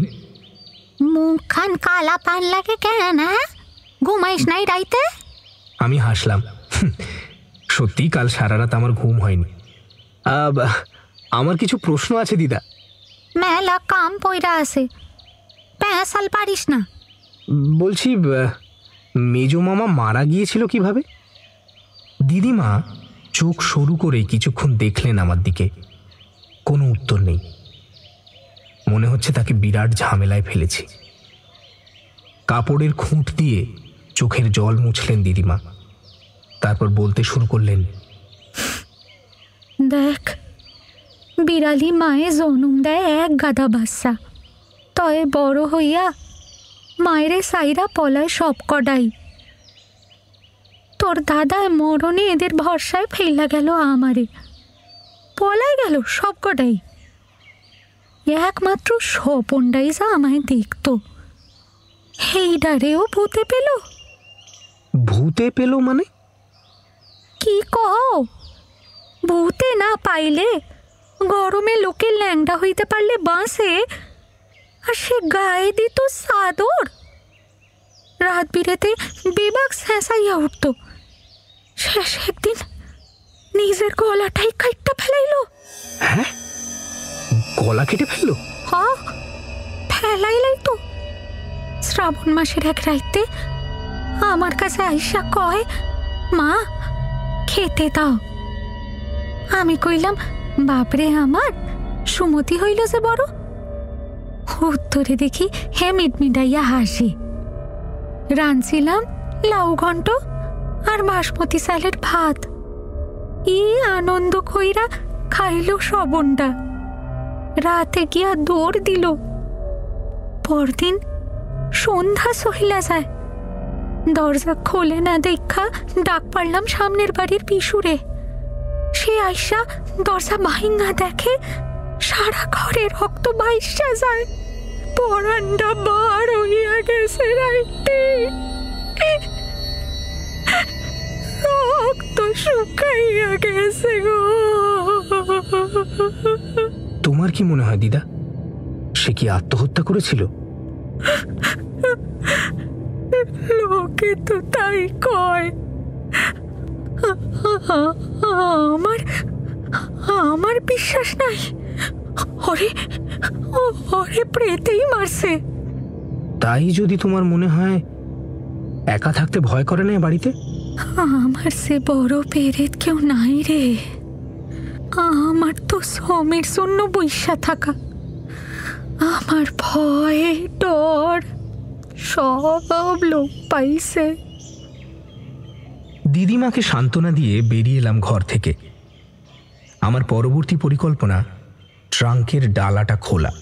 মুখখান কালা পান লাগে কেন, ঘুমাইস নাই রাইতে? আমি হাসলাম। সত্যি কাল সারা রাত আমার ঘুম হয়নি। আমার কিছু প্রশ্ন আছে দিদা। মেলা কাম পয়রা আছে, পেশাল পারিস না। বলছি, মেজো মামা মারা গিয়েছিল কিভাবে? দিদিমা চোখ সরু করে কিছুক্ষণ দেখলেন আমার দিকে। কোনো উত্তর নেই। মনে হচ্ছে তাকে বিরাট ঝামেলায় ফেলেছি। কাপড়ের খুঁট দিয়ে চোখের জল মুছলেন দিদিমা। তারপর বলতে শুরু করলেন, দেখ, বিড়ালি মায়ে জনম দেয় এক গাদা বাচ্চা, তয়ে বড় হইয়া মায়েরে সাইরা পলায় সব কডাই। তোর দাদা মরণে এদের ভরসায় ফেলা গেল আমারে, পলায় গেল সব কটাই। একমাত্র স্বপনটাই যা আমায় দেখত, এই ডারেও ভূতে পেল। ভূতে পেল মানে কি কহ? ভূতে না পাইলে গরমে লোকে ল্যাংডা হইতে পারলে বাঁচে, আর সে গায়ে দিত চাদর। রাত বিরেতে বিবাক ছেঁচাইয়া উঠত। শেষ একদিন নিজের গলাটাই কাটতে ফেলাইল। হ্যাঁ, গলা কেটে ফেলল? হ্যাঁ, ফেলাইলাই তো। শ্রাবণ মাসের এক রাইতে আমার কাছে আইসা কয়, মা খেতে দাও। আমি কইলাম, বাপরে আমার সুমতি হইল যে বড়। উত্তরে দেখি হে মিটমিটাইয়া হাসি। রাঁধছিলাম লাউ ঘন্ট আর বাসমতি চালের ভাত। ই আনন্দ কইরা খাইল শ্রবণটা। রাতে গিয়া দৌড় দিল। পরদিন সন্ধ্যা সহিলা যায়, দরজা খোলে না দেখা ডাক পারলাম সামনের বাড়ির পিসুরে। সে আইসা দরজা ভাঙা দেখে সারা ঘরে রক্ত বাইসা যায়। পরানটা বার হইয়া গেছে রাইতে, রক্ত শুকাইয়া গেছে গো। তোমার কি মনে হয় দিদা, সে কি আত্মহত্যা করেছিল? লোকে তো তাই কয়। আমার আমার বিশ্বাস নাই। ওরে ওরে প্রেতেই মারছে। তাই যদি তোমার মনে হয়, একা থাকতে ভয় করে না বাড়িতে? আমার সে বড় পেরেত কেউ নাই রে। আমার তো সমের জন্য বৈশা থাকা। আমার ভয় ডর সব লোক পাইছে। দিদিমাকে সান্ত্বনা দিয়ে বেরিয়ে এলাম ঘর থেকে। আমার পরবর্তী পরিকল্পনা ট্রাঙ্কের ডালাটা খোলা।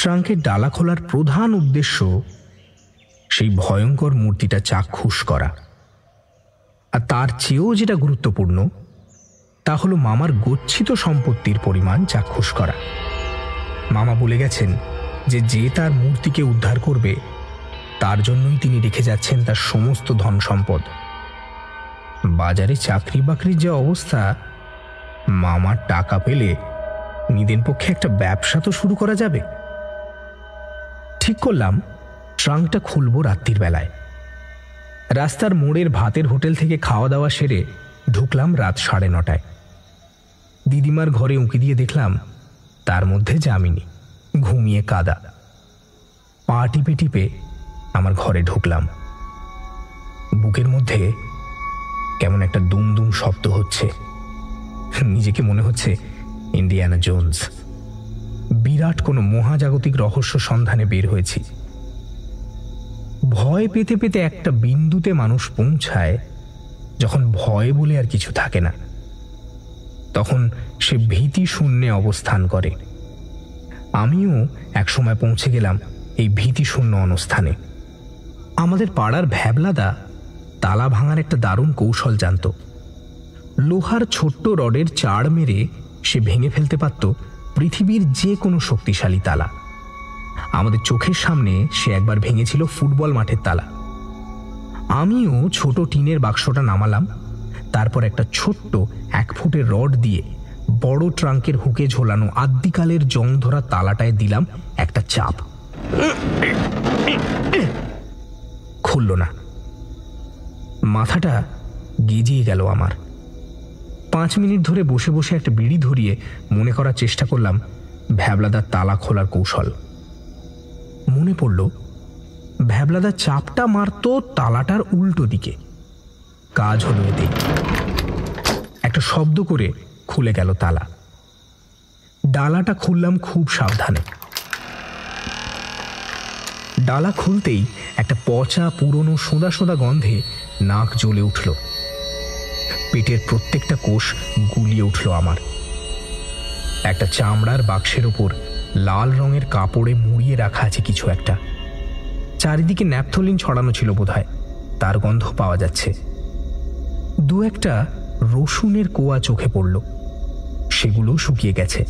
ট্রাঙ্কের ডালা খোলার প্রধান উদ্দেশ্য সেই ভয়ঙ্কর মূর্তিটা চাক্ষুষ করা। আর তার চেয়েও যেটা গুরুত্বপূর্ণ তা হলো মামার গচ্ছিত সম্পত্তির পরিমাণ চাক্ষুষ করা। মামা বলে গেছেন যে যে তার মূর্তিকে উদ্ধার করবে তার জন্যই তিনি রেখে যাচ্ছেন তার সমস্ত ধন সম্পদ। বাজারে চাকরি বাকরির যে অবস্থা, মামার টাকা পেলে নিদেন পক্ষে একটা ব্যবসা তো শুরু করা যাবে। ঠিক করলাম ট্রাঙ্কটা খুলব রাত্রির বেলায়। রাস্তার মোড়ের ভাতের হোটেল থেকে খাওয়া দাওয়া সেরে ঢুকলাম রাত সাড়ে নটায়। দিদিমার ঘরে উঁকি দিয়ে দেখলাম তার মধ্যে যামিনী ঘুমিয়ে কাদা। পা টিপে টিপে আমার ঘরে ঢুকলাম। বুকের মধ্যে কেমন একটা দুমদুম শব্দ হচ্ছে। নিজেকে মনে হচ্ছে ইন্ডিয়ানা জোন্স। বিরাট কোনো মহাজাগতিক রহস্য সন্ধানে বের হয়েছি। ভয় পেতে পেতে একটা বিন্দুতে মানুষ পৌঁছায় যখন ভয় বলে আর কিছু থাকে না, তখন সে ভীতি শূন্যে অবস্থান করে। আমিও একসময় পৌঁছে গেলাম এই ভীতি শূন্য অবস্থানে। আমাদের পাড়ার ভ্যাবলাদা তালা ভাঙার একটা দারুণ কৌশল জানত। লোহার ছোট্ট রডের চাড় মেরে সে ভেঙে ফেলতে পারত পৃথিবীর যে কোনো শক্তিশালী তালা। আমাদের চোখের সামনে সে একবার ভেঙেছিল ফুটবল মাঠের তালা। আমিও ছোট টিনের বাক্সটা নামালাম, তারপর একটা ছোট্ট এক ফুটের রড দিয়ে বড় ট্রাঙ্কের হুকে ঝোলানো আদিকালের জং ধরা তালাটায় দিলাম একটা চাপ। খুলল না। মাথাটা গেজিয়ে গেল আমার। পাঁচ মিনিট ধরে বসে বসে একটা বিড়ি ধরিয়ে মনে করার চেষ্টা করলাম ভ্যাবলাদার তালা খোলার কৌশল। মনে পড়ল, ভ্যাবলাদা চাপটা মারত তালাটার উল্টো দিকে। কাজ হল এতে। একটা শব্দ করে খুলে গেল তালা। ডালাটা খুললাম খুব সাবধানে। ডালা খুলতেই একটা পচা পুরনো সোঁদা সোঁদা গন্ধে নাক জ্বলে উঠল। পেটের প্রত্যেকটা কোষ গুলিয়ে উঠল আমার। একটা চামড়ার বাক্সের ওপর লাল রঙের কাপড়ে মুড়িয়ে রাখা আছে কিছু একটা। চারিদিকে ন্যাপথলিন ছড়ানো ছিল বোধহয়, তার গন্ধ পাওয়া যাচ্ছে। দু একটা রসুনের কোয়া চোখে পড়ল, সেগুলো শুকিয়ে গেছে।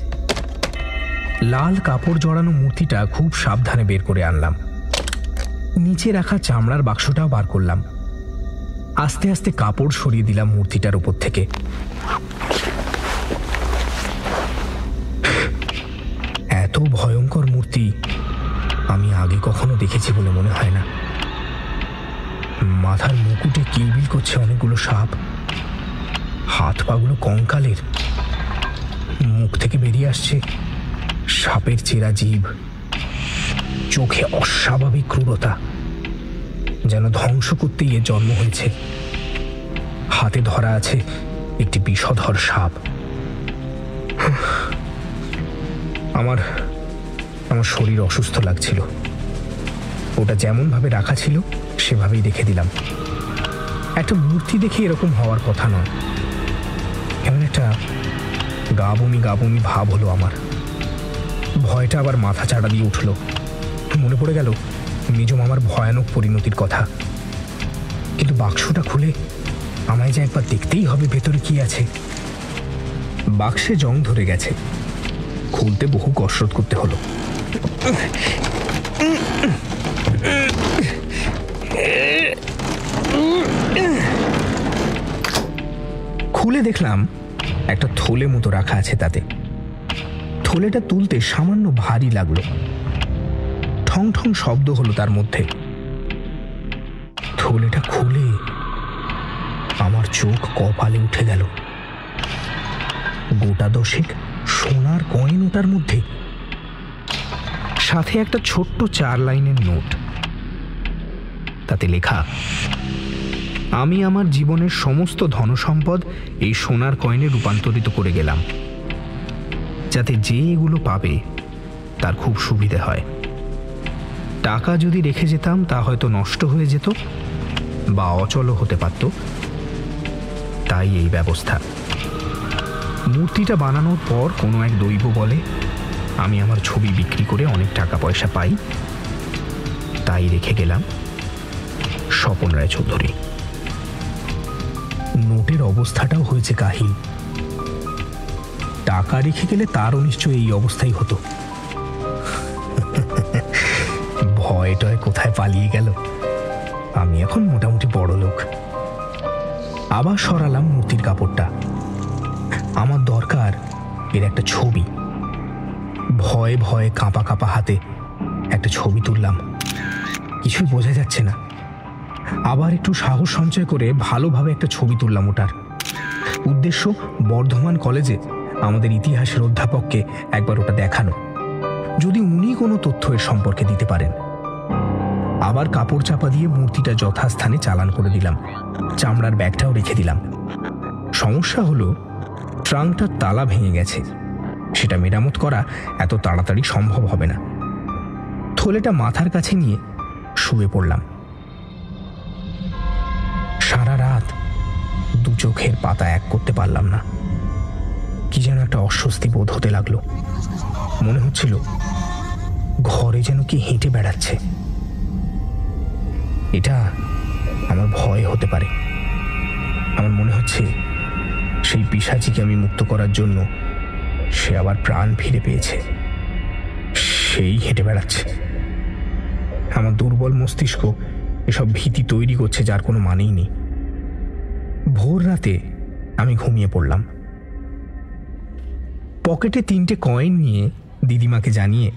লাল কাপড় জড়ানো মূর্তিটা খুব সাবধানে বের করে আনলাম। নিচে রাখা চামড়ার বাক্সটাও বার করলাম। আস্তে আস্তে কাপড় সরিয়ে দিলাম মূর্তিটার উপর থেকে। এত ভয়ঙ্কর মূর্তি আমি আগে কখনো দেখেছি বলে মনে হয় না। মাথার মুকুটে কিলবিল করছে অনেকগুলো সাপ, হাত পাগুলো কঙ্কালের, মুখ থেকে বেরিয়ে আসছে সাপের চেরা জীব, চোখে অস্বাভাবিক ক্রূরতা, যেন ধ্বংস করতে গিয়ে জন্ম হয়েছে। হাতে ধরা আছে একটি বিষধর সাপ। আমার আমার শরীর অসুস্থ লাগছিল, ওটা যেমন ভাবে রাখা ছিল সেভাবেই রেখে দিলাম। একটা মূর্তি দেখে এরকম হওয়ার কথা নয়, এমন একটা গা বমি গা বমি ভাব হলো আমার। ভয়টা আবার মাথা চাড়া দিয়ে উঠল, মনে পড়ে গেল নিজম আমার ভয়ানক পরিণতির কথা। কিন্তু বাক্সটা খুলে আমায় যে একবার দেখতেই হবে ভেতরে কি আছে। বাক্সে জং ধরে গেছে, খুলতে বহু কসরত করতে হলো। খুলে দেখলাম একটা থলে মতো রাখা আছে, তাতে থলেটা তুলতে সামান্য ভারী লাগলো। ঠং ঠং শব্দ হলো তার মধ্যে। থলেটা খুলে আমার চোখ কপালে উঠে গেল। গোটা দশেক সোনার কয়েন ওটার মধ্যে, সাথে একটা ছোট্ট চার লাইনের নোট, তাতে লেখা, আমি আমার জীবনের সমস্ত ধনসম্পদ এই সোনার কয়েনে রূপান্তরিত করে গেলাম, যাতে যে এগুলো পাবে তার খুব সুবিধে হয়। টাকা যদি রেখে যেতাম তা হয়তো নষ্ট হয়ে যেত বা অচলও হতে পারত, তাই এই ব্যবস্থা। মূর্তিটা বানানোর পর কোনো এক দৈব বলে আমি আমার ছবি বিক্রি করে অনেক টাকা পয়সা পাই, তাই রেখে গেলাম। স্বপন রায়চৌধুরী। নোটের অবস্থাটাও হয়েছে কাহিল। টাকা রেখে গেলে তারও নিশ্চয়ই এই অবস্থাই হতো। ভয় টয় কোথায় পালিয়ে গেল, আমি এখন মোটামুটি বড় লোক। আবার সরালাম মূর্তির কাপড়টা। আমার দরকার এর একটা ছবি। ভয়ে ভয়ে কাঁপা কাঁপা হাতে একটা ছবি তুললাম। কিছুই বোঝা যাচ্ছে না। আবার একটু সাহস সঞ্চয় করে ভালোভাবে একটা ছবি তুললাম। ওটার উদ্দেশ্য বর্ধমান কলেজে আমাদের ইতিহাসের অধ্যাপককে একবার ওটা দেখানো, যদি উনি কোনো তথ্য এর সম্পর্কে দিতে পারেন। আবার কাপড় চাপা দিয়ে মূর্তিটা যথাস্থানে চালান করে দিলাম। চামড়ার ব্যাগটাও রেখে দিলাম। সমস্যা হলো ট্রাঙ্কটার তালা ভেঙে গেছে, সেটা মেরামত করা এত তাড়াতাড়ি সম্ভব হবে না। থলেটা মাথার কাছে নিয়ে শুয়ে পড়লাম। সারা রাত দু চোখের পাতা এক করতে পারলাম না। কি যেন একটা অস্বস্তি বোধ হতে লাগলো। মনে হচ্ছিল ঘরে যেন কি হেঁটে বেড়াচ্ছে। এটা আমার ভয় হতে পারে। আমার মনে হচ্ছে সেই পিশাচিকে আমি মুক্ত করার জন্য সে আবার প্রাণ ফিরে পেয়েছে, সেই হেঁটে বেড়াচ্ছে। আমার দুর্বল মস্তিষ্ক এসব ভীতি তৈরি করছে যার কোনো মানেই নেই। ভোর রাতে আমি ঘুমিয়ে পড়লাম। পকেটে তিনটে কয়েন নিয়ে দিদিমাকে জানিয়ে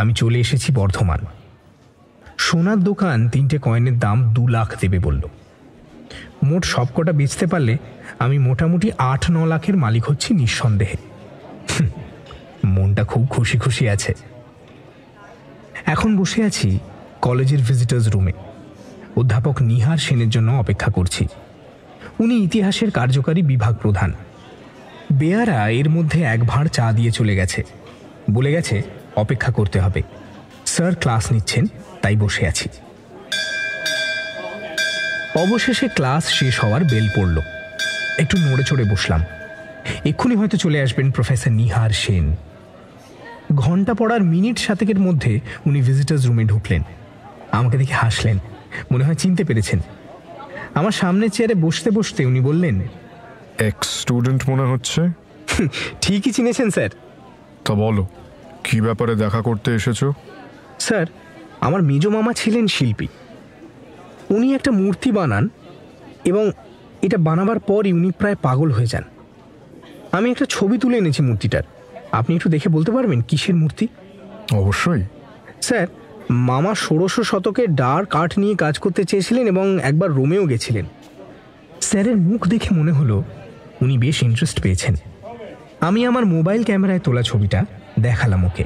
আমি চলে এসেছি বর্ধমান। সোনার দোকান তিনটে কয়েনের দাম দু লাখ দেবে বলল। মোট সবকটা বেচতে পারলে আমি মোটামুটি আট ন লাখের মালিক হচ্ছি নিঃসন্দেহে। মনটা খুব খুশি খুশি আছে। এখন বসে আছি কলেজের ভিজিটার্স রুমে, অধ্যাপক নিহার সেনের জন্য অপেক্ষা করছি। উনি ইতিহাসের কার্যকারী বিভাগ প্রধান। বেয়ারা এর মধ্যে এক ভাঁড় চা দিয়ে চলে গেছে, বলে গেছে অপেক্ষা করতে হবে, স্যার ক্লাস নিচ্ছেন, তাই বসে আছি। অবশেষে ক্লাস শেষ হওয়ার বেল পড়ল। একটু নড়ে চড়ে বসলাম। এক্ষুনি হয়তো চলে আসবেন প্রফেসর নিহার সেন। ঘন্টা পড়ার মিনিট সাতেকের মধ্যে উনি ভিজিটার্স রুমে ঢুকলেন। আমাকে দেখে হাসলেন, মনে হয় চিনতে পেরেছেন। আমার সামনে চেয়ারে বসতে বসতে উনি বললেন, এক্স স্টুডেন্ট মনে হচ্ছে। ঠিকই চিনেছেন স্যার। তা বলো, কি ব্যাপারে দেখা করতে এসেছো? স্যার, আমার মেজো মামা ছিলেন শিল্পী। উনি একটা মূর্তি বানান এবং এটা বানাবার পরই উনি প্রায় পাগল হয়ে যান। আমি একটা ছবি তুলে এনেছি মূর্তিটার। আপনি একটু দেখে বলতে পারবেন কিসের মূর্তি? অবশ্যই স্যার, মামা ষোড়শ শতকে ডার্ক আর্ট নিয়ে কাজ করতে চেয়েছিলেন এবং একবার রোমেও গেছিলেন। স্যারের মুখ দেখে মনে হলো উনি বেশ ইন্টারেস্ট পেয়েছেন। আমি আমার মোবাইল ক্যামেরায় তোলা ছবিটা দেখালাম ওকে।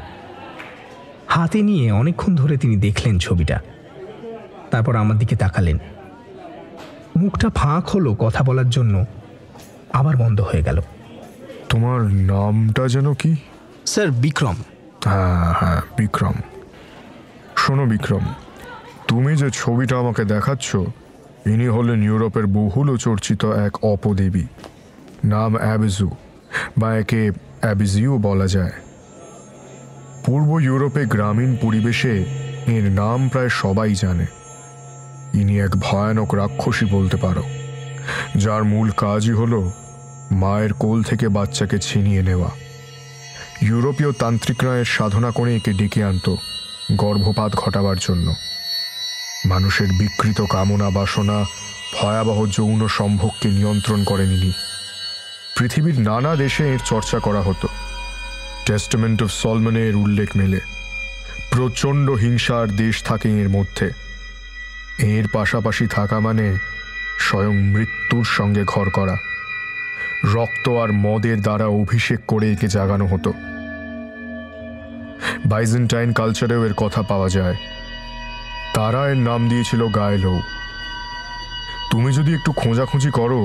হাতে নিয়ে অনেকক্ষণ ধরে তিনি দেখলেন ছবিটা, তারপর আমার দিকে তাকালেন। মুখটা ফাঁক হলো কথা বলার জন্য, আবার বন্ধ হয়ে গেল। তোমার নামটা যেন কি? স্যার বিক্রম। হ্যাঁ হ্যাঁ বিক্রম। শোনো বিক্রম, তুমি যে ছবিটা আমাকে দেখাচ্ছ ইনি হলেন ইউরোপের বহুল চর্চিত এক অপদেবী, নাম অ্যাবিজু বা একে অ্যাবিজিও বলা যায়। পূর্ব ইউরোপে গ্রামীণ পরিবেশে এর নাম প্রায় সবাই জানে। ইনি এক ভয়ানক রাক্ষসী বলতে পারো, যার মূল কাজই হলো মায়ের কোল থেকে বাচ্চাকে ছিনিয়ে নেওয়া। ইউরোপীয় তান্ত্রিকরা এর সাধনা করে একে ডেকে আনত গর্ভপাত ঘটাবার জন্য। মানুষের বিকৃত কামনা বাসনা, ভয়াবহ যৌন সম্ভোগকে নিয়ন্ত্রণ করেন ইনি। পৃথিবীর নানা দেশে এর চর্চা করা হতো। টেস্টামেন্ট অফ সলমনে এর উল্লেখ মেলে। প্রচণ্ড হিংসার দেশ থাকে এর মধ্যে। এর পাশাপাশি থাকা মানে স্বয়ং মৃত্যুর সঙ্গে ঘর করা। রক্ত আর মদের দ্বারা অভিষেক করে একে জাগানো হতো। বাইজেন্টাইন কালচারেও এর কথা পাওয়া যায়। তারা এর নাম দিয়েছিল গায়েলও। তুমি যদি একটু খোঁজাখুঁজি করো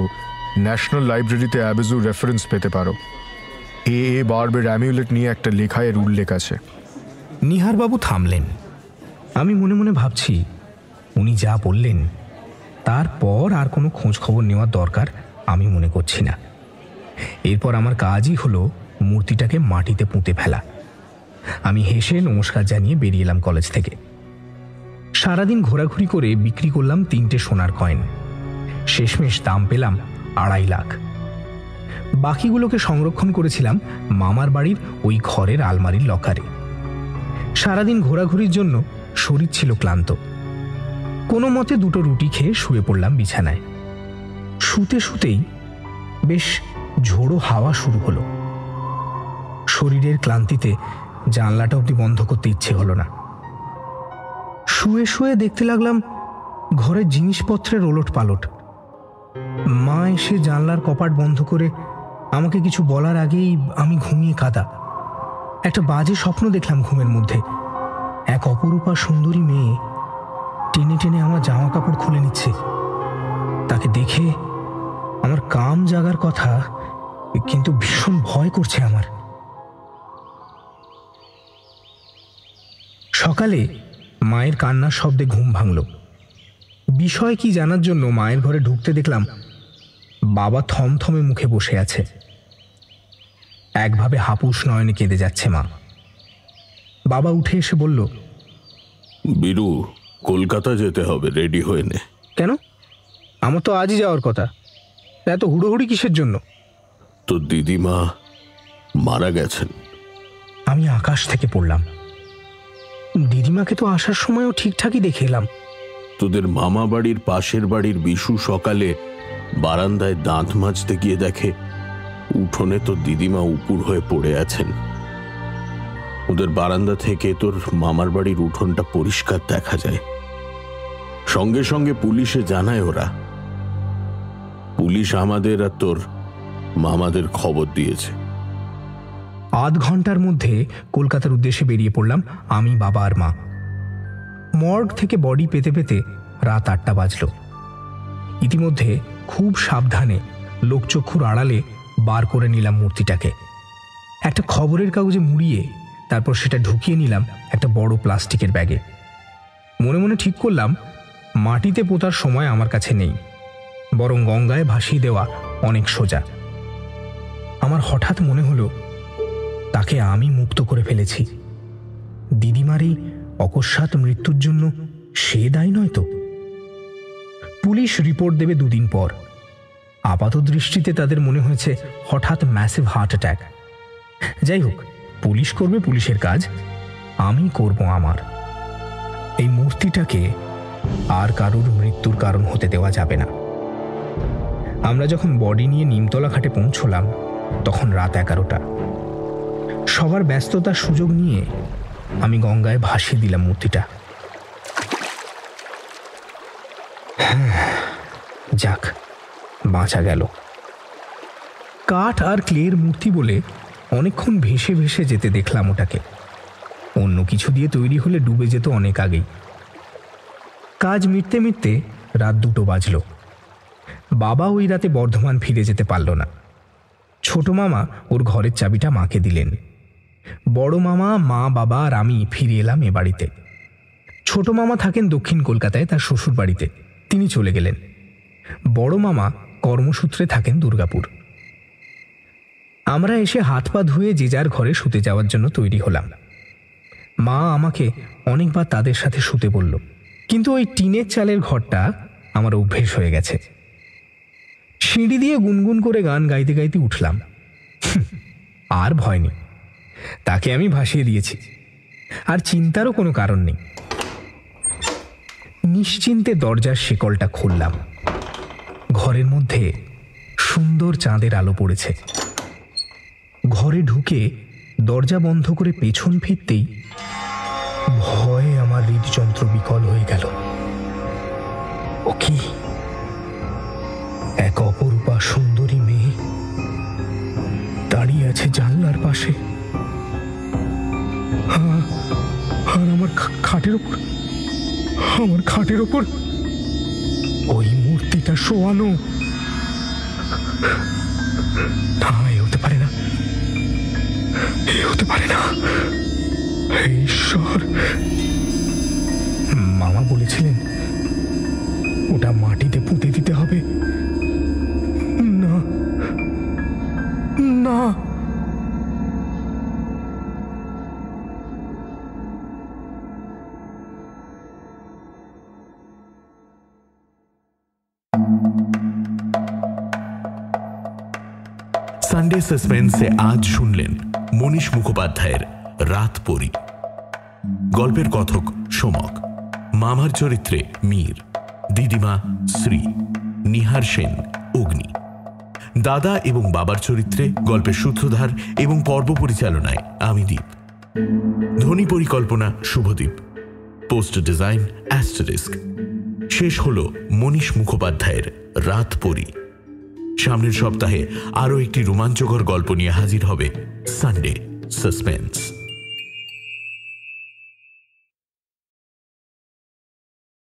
ন্যাশনাল লাইব্রেরিতে অ্যাবিজু রেফারেন্স পেতে পারো। এ এ বারবের অ্যামিউলেট নিয়ে একটা লেখায় এর উল্লেখ আছে। নিহারবাবু থামলেন। আমি মনে মনে ভাবছি উনি যা বললেন তারপর আর কোনো খোঁজ খবর নেওয়ার দরকার আমি মনে করছি না। এরপর আমার কাজই হলো মূর্তিটাকে মাটিতে পুঁতে ফেলা। আমি হেসে নমস্কার জানিয়ে বেরিয়ে এলাম কলেজ থেকে। সারাদিন ঘোরাঘুরি করে বিক্রি করলাম তিনটে সোনার কয়েন। শেষমেশ দাম পেলাম আড়াই লাখ। বাকিগুলোকে সংরক্ষণ করেছিলাম মামার বাড়ির ওই ঘরের আলমারির লকারে। সারাদিন ঘোরাঘুরির জন্য শরীর ছিল ক্লান্ত। কোনো মতে দুটো রুটি খেয়ে শুয়ে পড়লাম বিছানায়। শুতে শুতেই বেশ ঝোড়ো হাওয়া শুরু হলো। শরীরের ক্লান্তিতে জানলাটা অবধি বন্ধ করতে ইচ্ছে হলো না। শুয়ে শুয়ে দেখতে লাগলাম ঘরের জিনিসপত্রের ওলট পালট। মা এসে জানলার কপাট বন্ধ করে আমাকে কিছু বলার আগেই আমি ঘুমিয়ে কাদা। একটা বাজে স্বপ্ন দেখলাম ঘুমের মধ্যে। এক অপরূপা সুন্দরী মেয়ে টেনে টেনে আমার জামা কাপড় খুলে নিচ্ছে। তাকে দেখে আমার কাম জাগার কথা, কিন্তু ভীষণ ভয় করছে আমার। সকালে মায়ের কান্নার শব্দে ঘুম ভাঙল। বিষয় কি জানার জন্য মায়ের ঘরে ঢুকতে দেখলাম বাবা থমথমে মুখে বসে আছে। একভাবে হাপুস নয়নে কেঁদে যাচ্ছে মা। বাবা উঠে এসে বলল, বিরু কলকাতা যেতে হবে, রেডি হয়ে নে। কেন? আমার তো আজই যাওয়ার কথা, এত হুড়োহুড়ি কিসের জন্য? তোর দিদিমা মারা গেছেন। আমি আকাশ থেকে পড়লাম। দিদিমাকে তো আসার সময়ও ঠিকঠাকই দেখে এলাম। তোদের মামা বাড়ির পাশের বাড়ির বিশু সকালে বারান্দায় দাঁত মাজতে গিয়ে দেখে উঠোনে তোর দিদিমা উপুর হয়ে পড়ে আছেন। ওদের বারান্দা থেকে তোর মামার বাড়ির উঠোনটা পরিষ্কার দেখা যায়। সঙ্গে সঙ্গে পুলিশে জানায় ওরা। পুলিশ আমাদের আর তোর মামাদের খবর দিয়েছে। আধ ঘন্টার মধ্যে কলকাতার উদ্দেশ্যে বেরিয়ে পড়লাম আমি, বাবা আর মা। মর্গ থেকে বডি পেতে পেতে রাত আটটা বাজল। ইতিমধ্যে খুব সাবধানে লোকচক্ষুর আড়ালে বার করে নিলাম মূর্তিটাকে। একটা খবরের কাগজে মুড়িয়ে তারপর সেটা ঢুকিয়ে নিলাম একটা বড় প্লাস্টিকের ব্যাগে। মনে মনে ঠিক করলাম মাটিতে পোতার সময় আমার কাছে নেই, বরং গঙ্গায় ভাসিয়ে দেওয়া অনেক সোজা। আমার হঠাৎ মনে হলো তাকে আমি মুক্ত করে ফেলেছি। দিদিমার এই অকস্মাৎ মৃত্যুর জন্য সে দায়ী নয় তো। পুলিশ রিপোর্ট দেবে দুদিন পর। আপাত দৃষ্টিতে তাদের মনে হয়েছে হঠাৎ ম্যাসিভ হার্ট অ্যাটাক। যাই হোক, পুলিশ করবে পুলিশের কাজ, আমি করব আমার। এই মূর্তিটাকে আর কারুর মৃত্যুর কারণ হতে দেওয়া যাবে না। আমরা যখন বডি নিয়ে নিমতলা ঘাটে পৌঁছলাম তখন রাত এগারোটা। সবার ব্যস্ততার সুযোগ নিয়ে আমি গঙ্গায় ভাসিয়ে দিলাম মূর্তিটা। যাক, বাঁচা গেল। কাঠ আর ক্লের মূর্তি বলে অনেকক্ষণ ভেসে ভেসে যেতে দেখলাম ওটাকে। অন্য কিছু দিয়ে তৈরি হলে ডুবে যেত অনেক আগেই। কাজ মিটতে মিটতে রাত দুটো বাজল। বাবা ওই রাতে বর্ধমান ফিরে যেতে পারল না। ছোট মামা ওর ঘরের চাবিটা মাকে দিলেন। বড় মামা, মা, বাবা আর আমি ফিরে এলাম এ বাড়িতে। ছোট মামা থাকেন দক্ষিণ কলকাতায় তার শ্বশুর বাড়িতে, তিনি চলে গেলেন। বড় মামা কর্মসূত্রে থাকেন দুর্গাপুর। আমরা এসে হাত পা ধুয়ে যে যার ঘরে শুতে যাওয়ার জন্য তৈরি হলাম। মা আমাকে অনেকবার তাদের সাথে শুতে বলল, কিন্তু ওই টিনের চালের ঘরটা আমার অভ্যেস হয়ে গেছে। সিঁড়ি দিয়ে গুনগুন করে গান গাইতে গাইতে উঠলাম। আর ভয় নেই, তাকে আমি ভাসিয়ে দিয়েছি। আর চিন্তারও কোনো কারণ নেই। নিশ্চিন্তে দরজার শিকলটা খুললাম। ঘরের মধ্যে সুন্দর চাঁদের আলো পড়েছে। ঘরে ঢুকে দরজা বন্ধ করে পেছন ফিরতেই ভয়ে আমার হৃদযন্ত্র বিকল হয়ে গেল। ও কি এক অপরূপা সুন্দরী মেয়ে দাঁড়িয়ে আছে জানলার পাশে, আর আমার খাটের উপর আমার খাটের উপর ওই মূর্তিটা শোয়ানো। না, এ হতে পারে না, এ হতে পারে না, ঈশ্বর। মামা বলেছিলেন ওটা মাটিতে পুঁতে দিতে হবে। না, না। সানডে সাসপেন্স এ আজ শুনলেন মনীষ মুখোপাধ্যায়ের রাতপরি। গল্পের কথক সোমক, মামার চরিত্রে মীর, দিদিমা শ্রী, নিহার সেন অগ্নি, দাদা এবং বাবার চরিত্রে গল্পের সূত্রধার এবং পর্ব পরিচালনায় আমি দীপ। ধ্বনি পরিকল্পনা শুভদীপ, পোস্টার ডিজাইন অ্যাস্টারিস্ক। শেষ হল মনীষ মুখোপাধ্যায়ের রাতপরি। সামনের সপ্তাহে আরও একটি রোমাঞ্চকর গল্প নিয়ে হাজির হবে সানডে সাসপেন্স।